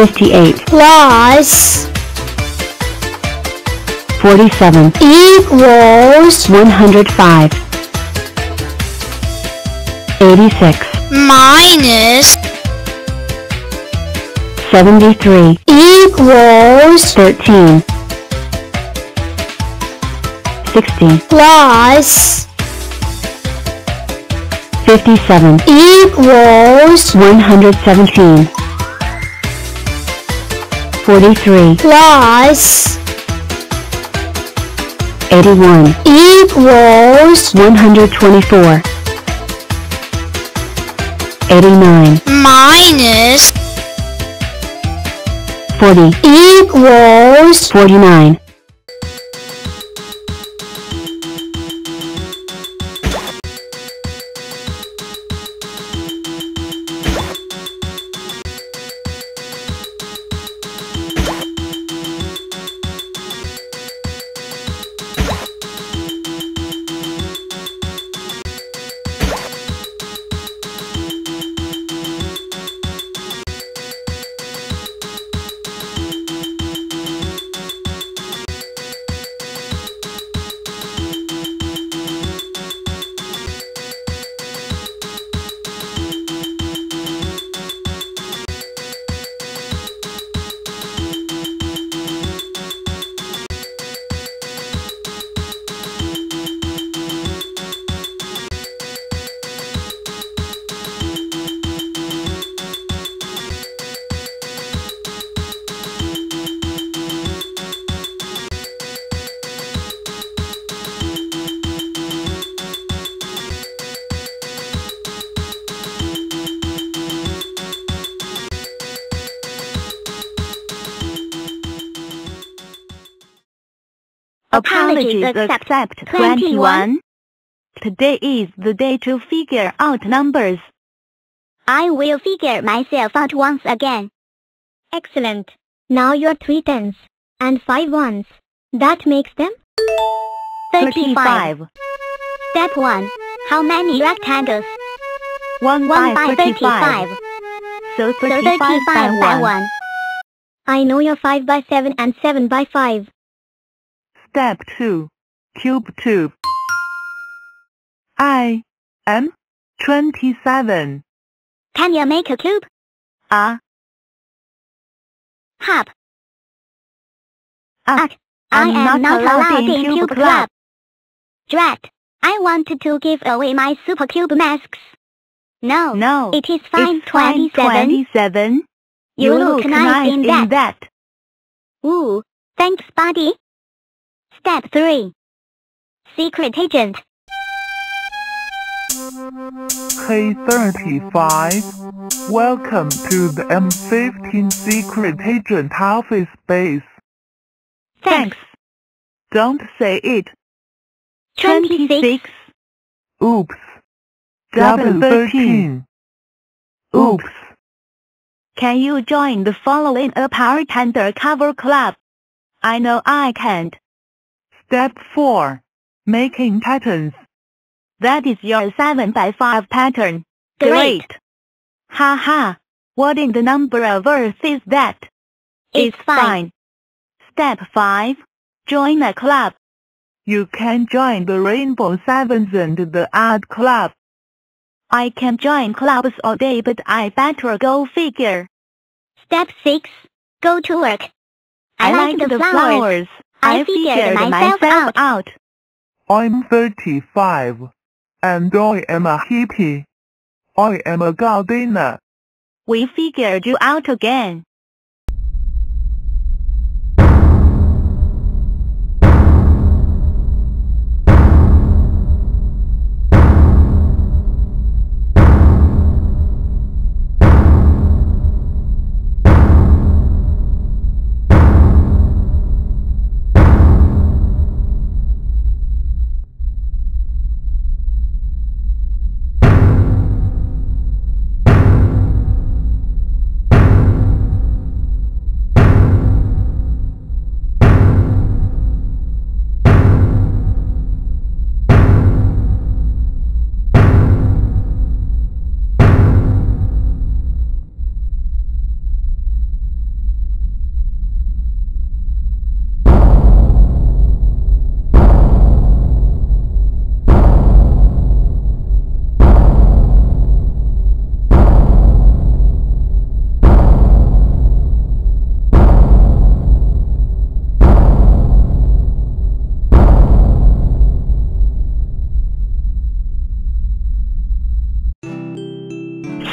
58 plus 47 equals 105. 86 minus 73 equals 13. 60 plus 57 equals 117. 43 plus 81 equals 124. 89 minus 40 equals 49. Apologies accept. 21. Today is the day to figure out numbers. I will figure myself out once again. Excellent. Now your 3 tens and 5 ones. That makes them 35. Step 1. How many rectangles? 1 by 35. So 35 by 1. I know your 5 by 7 and 7 by 5. Step 2. Cube 2. I am 27. Can you make a cube? Hop. I am not allowed in Cube Club. Drat. I wanted to give away my super cube masks. No, it is fine, 27. You look nice in that. Ooh, thanks, buddy. Step 3. Secret Agent. Hey 35, welcome to the M15 Secret Agent office base. Thanks. Don't say it. 26. Oops. Double 13. Oops. Can you join the following a pirate undercover club? I know I can't. Step 4. Making patterns. That is your 7 by 5 pattern. Great! Haha! What in the number of Earth is that? It's fine. Step 5. Join a club. You can join the Rainbow Sevens and the Art Club. I can join clubs all day, but I better go figure. Step 6. Go to work. I like the flowers. I figured myself out. I'm 35, and I am a hippie. I am a gardener. We figured you out again.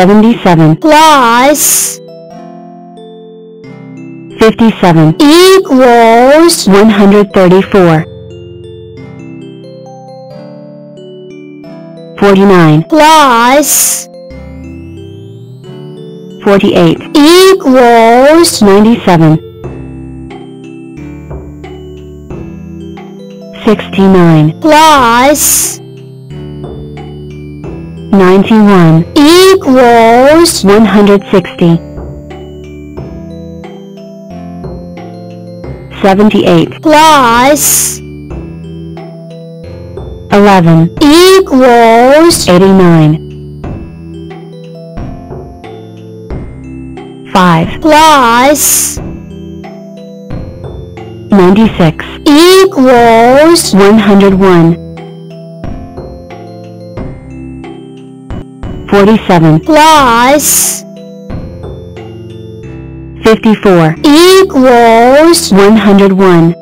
77 plus 57 equals 134. 49 plus 48 equals 97. 69 plus 91 equals 160. 78 plus 11 equals 89. 5 plus 96 equals 101. 47 plus 54 equals 101.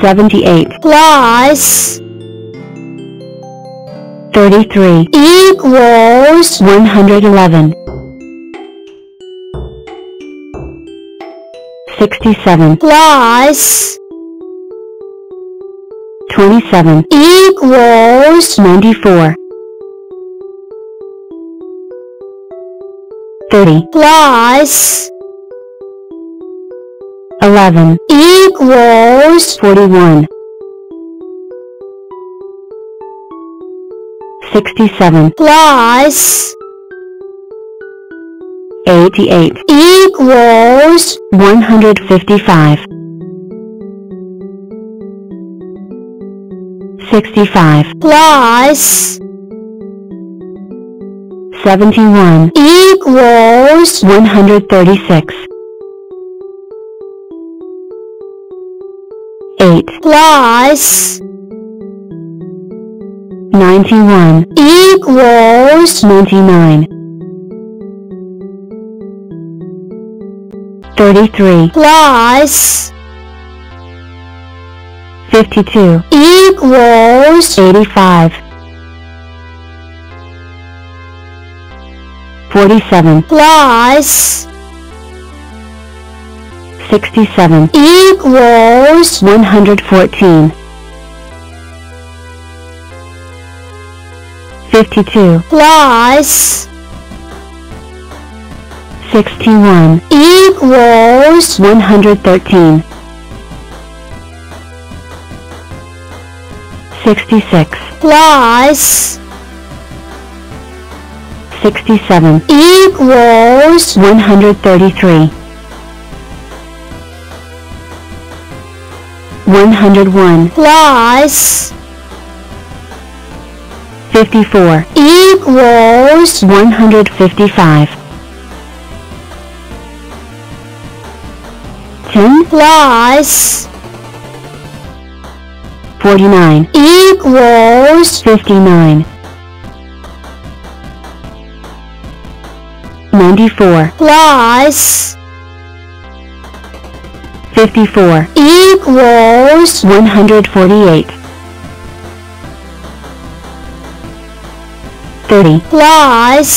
78 plus 33 equals 111. 67 plus 27 equals 94. 30 plus 11 equals 41. 67 plus 88 equals 155. 65 plus 71 equals 136. 8 plus 91 equals 99. 33 plus 52 equals 85. 47 plus 67 equals 114. 52 plus 61 equals 113. 66 plus 67 equals 133. 101 plus 54 equals 155. 10 plus 49 equals 59. 94 plus 54 equals 148. 30 plus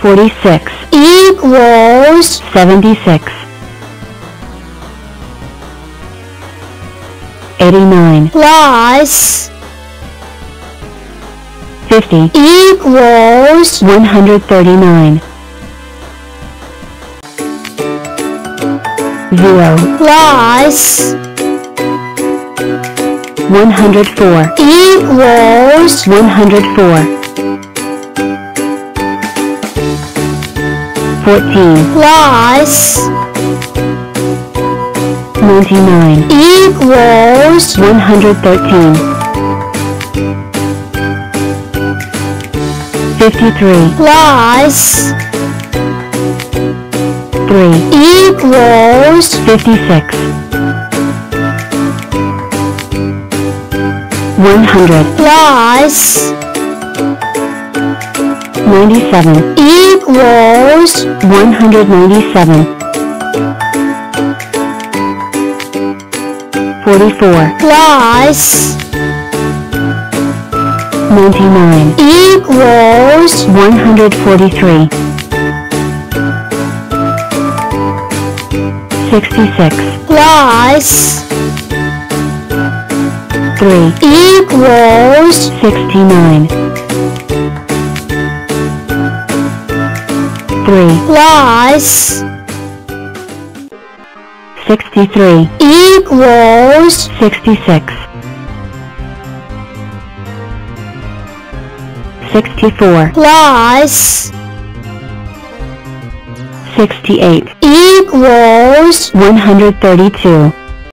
46 equals 76. 89 plus 50 equals 139. 0 plus 104 equals 104. 14 plus 99 equals 113. 53 plus 3 equals 56. 100 plus 97 equals 197. 44 plus 99 equals 143. 66 plus 3 equals 69. 3 plus 63 equals 66. 64 plus 68 equals 132.